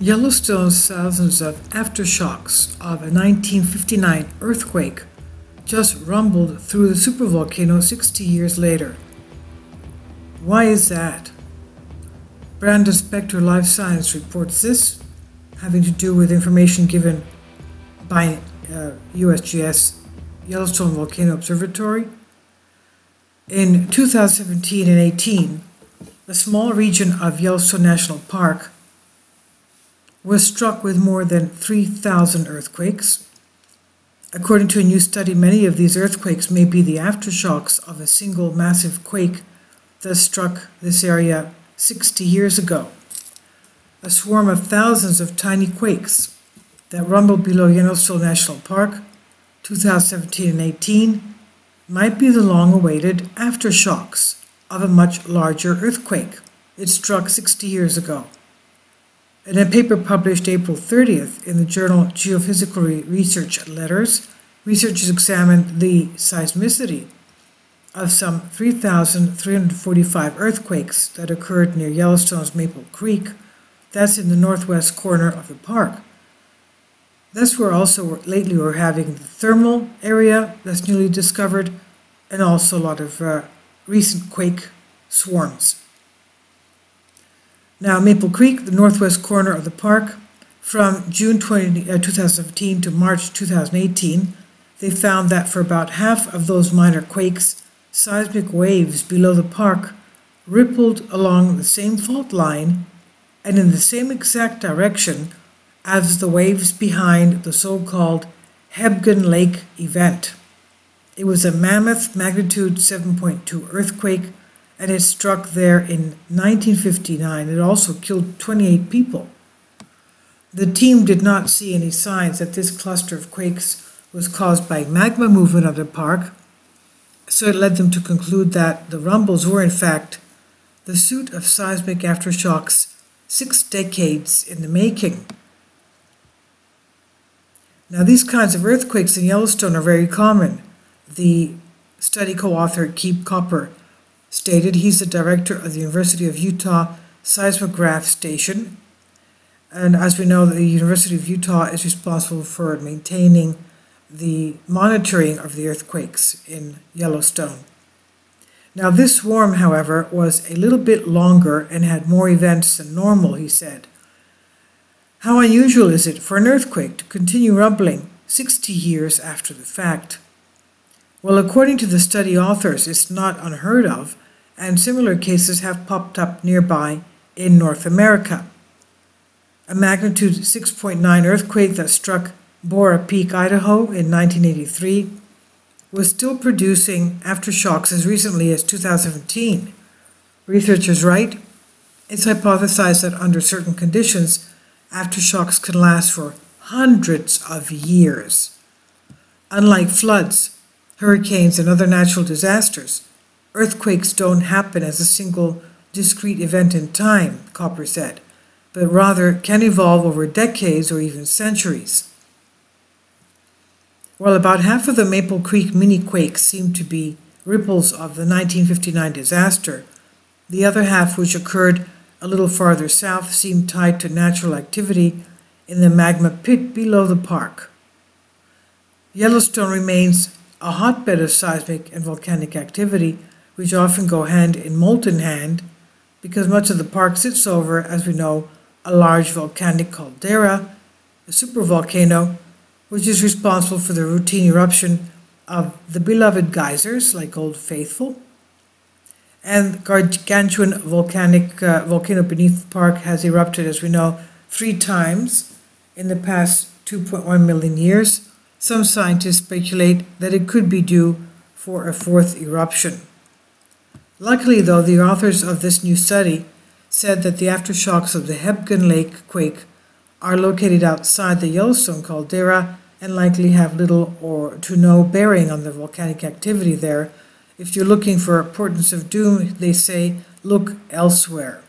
Yellowstone's thousands of aftershocks of a 1959 earthquake just rumbled through the supervolcano 60 years later. Why is that? Brandon Spector Life Science reports this, having to do with information given by USGS Yellowstone Volcano Observatory. In 2017 and 18, the small region of Yellowstone National Park was struck with more than 3,000 earthquakes. According to a new study, many of these earthquakes may be the aftershocks of a single massive quake that struck this area 60 years ago. A swarm of thousands of tiny quakes that rumbled below Yellowstone National Park 2017 and 18 might be the long-awaited aftershocks of a much larger earthquake. It struck 60 years ago. In a paper published April 30th in the journal Geophysical Research Letters, researchers examined the seismicity of some 3,345 earthquakes that occurred near Yellowstone's Maple Creek. That's in the northwest corner of the park. That's where also lately we're having the thermal area that's newly discovered, and also a lot of recent quake swarms. Now, Maple Creek, the northwest corner of the park, from June 2017 to March 2018, they found that for about half of those minor quakes, seismic waves below the park rippled along the same fault line and in the same exact direction as the waves behind the so-called Hebgen Lake event. It was a mammoth magnitude 7.2 earthquake, and it struck there in 1959. It also killed 28 people. The team did not see any signs that this cluster of quakes was caused by magma movement of the park, so it led them to conclude that the rumbles were, in fact, the suite of seismic aftershocks 6 decades in the making. Now, these kinds of earthquakes in Yellowstone are very common. The study co-author Keith Koper stated, he's the director of the University of Utah Seismograph Station. And as we know, the University of Utah is responsible for maintaining the monitoring of the earthquakes in Yellowstone. Now, this swarm, however, was a little bit longer and had more events than normal, he said. How unusual is it for an earthquake to continue rumbling 60 years after the fact? Well, according to the study authors, it's not unheard of, and similar cases have popped up nearby in North America. A magnitude 6.9 earthquake that struck Borah Peak, Idaho in 1983 was still producing aftershocks as recently as 2017. Researchers write, it's hypothesized that under certain conditions, aftershocks can last for hundreds of years. Unlike floods, hurricanes, and other natural disasters, earthquakes don't happen as a single discrete event in time, Koper said, but rather can evolve over decades or even centuries. While about half of the Maple Creek mini-quakes seem to be ripples of the 1959 disaster, the other half, which occurred a little farther south, seemed tied to natural activity in the magma pit below the park. Yellowstone remains a hotbed of seismic and volcanic activity, which often go hand in molten hand, because much of the park sits over, as we know, a large volcanic caldera, a supervolcano, which is responsible for the routine eruption of the beloved geysers like Old Faithful. And gargantuan volcano beneath the park has erupted, as we know, 3 times in the past 2.1 million years. Some scientists speculate that it could be due for a 4th eruption. Luckily, though, the authors of this new study said that the aftershocks of the Hebgen Lake quake are located outside the Yellowstone caldera and likely have little or to no bearing on the volcanic activity there. If you're looking for portents of doom, they say, look elsewhere.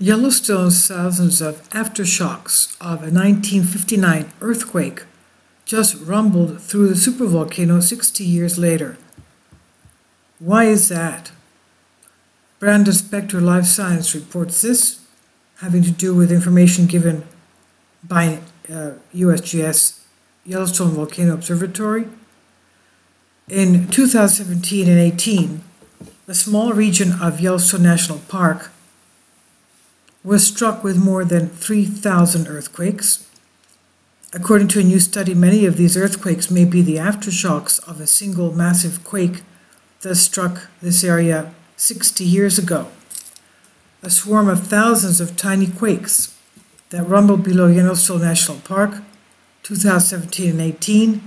Yellowstone's thousands of aftershocks of a 1959 earthquake just rumbled through the supervolcano 60 years later. Why is that? Brandon Spector Life Science reports this, having to do with information given by USGS Yellowstone Volcano Observatory. In 2017 and 18, the small region of Yellowstone National Park was struck with more than 3,000 earthquakes. According to a new study, many of these earthquakes may be the aftershocks of a single massive quake that struck this area 60 years ago. A swarm of thousands of tiny quakes that rumbled below Yellowstone National Park 2017 and 18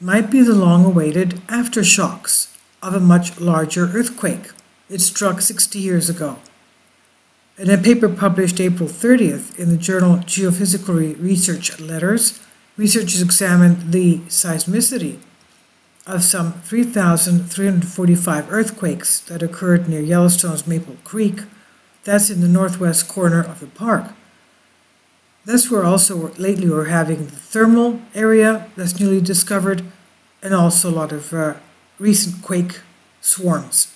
might be the long-awaited aftershocks of a much larger earthquake. It struck 60 years ago. In a paper published April 30th in the journal Geophysical Research Letters, researchers examined the seismicity of some 3,345 earthquakes that occurred near Yellowstone's Maple Creek. That's in the northwest corner of the park. That's where also lately we're having the thermal area that's newly discovered, and also a lot of recent quake swarms.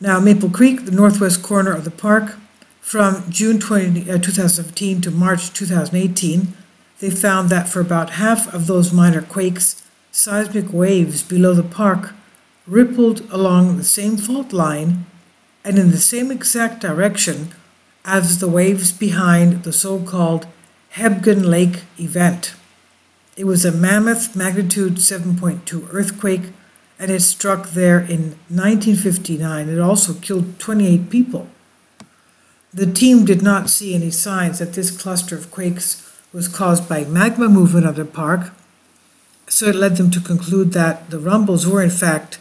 Now, Maple Creek, the northwest corner of the park, from June 2017 to March 2018, they found that for about half of those minor quakes, seismic waves below the park rippled along the same fault line and in the same exact direction as the waves behind the so-called Hebgen Lake event. It was a mammoth magnitude 7.2 earthquake, and it struck there in 1959. It also killed 28 people. The team did not see any signs that this cluster of quakes was caused by magma movement of the park, so it led them to conclude that the rumbles were in fact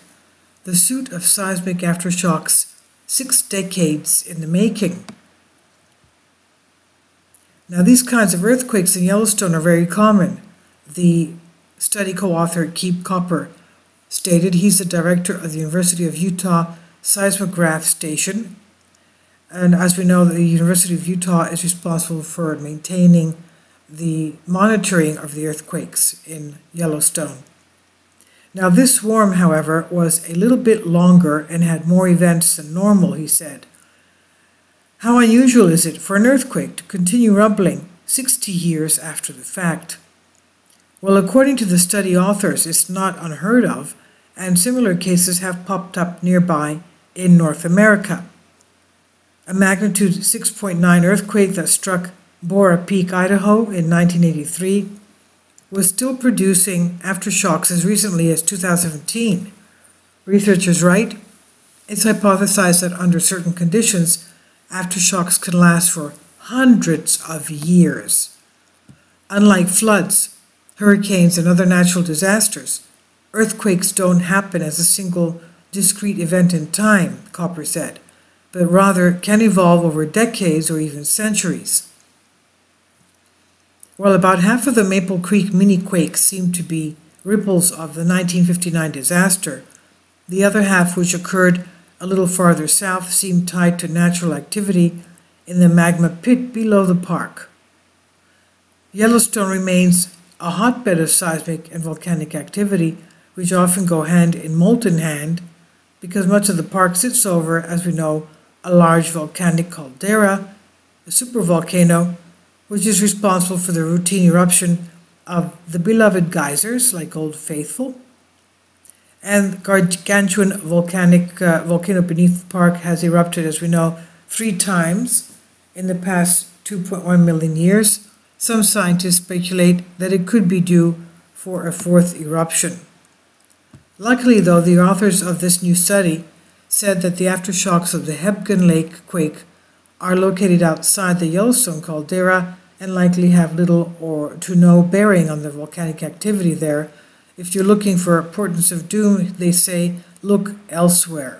the suite of seismic aftershocks 6 decades in the making. Now, these kinds of earthquakes in Yellowstone are very common. The study co-author Keith Koper stated, he's the director of the University of Utah Seismograph Station. And as we know, the University of Utah is responsible for maintaining the monitoring of the earthquakes in Yellowstone. Now, this swarm, however, was a little bit longer and had more events than normal, he said. How unusual is it for an earthquake to continue rumbling 60 years after the fact? Well, according to the study authors, it's not unheard of, and similar cases have popped up nearby in North America. A magnitude 6.9 earthquake that struck Borah Peak, Idaho in 1983 was still producing aftershocks as recently as 2017. Researchers write, it's hypothesized that under certain conditions, aftershocks can last for hundreds of years. Unlike floods, hurricanes, and other natural disasters, earthquakes don't happen as a single discrete event in time, Koper said, but rather can evolve over decades or even centuries. While about half of the Maple Creek mini-quakes seem to be ripples of the 1959 disaster, the other half, which occurred a little farther south, seemed tied to natural activity in the magma pit below the park. Yellowstone remains a hotbed of seismic and volcanic activity, which often go hand in molten hand, because much of the park sits over, as we know, a large volcanic caldera, a supervolcano, which is responsible for the routine eruption of the beloved geysers like Old Faithful. And gargantuan volcano beneath the park has erupted, as we know, 3 times in the past 2.1 million years. Some scientists speculate that it could be due for a 4th eruption. Luckily, though, the authors of this new study said that the aftershocks of the Hebgen Lake quake are located outside the Yellowstone caldera and likely have little or to no bearing on the volcanic activity there. If you're looking for portents of doom, they say, look elsewhere.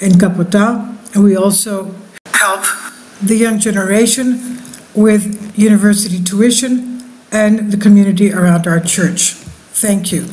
in Kapota, and we also help the young generation with university tuition and the community around our church. Thank you.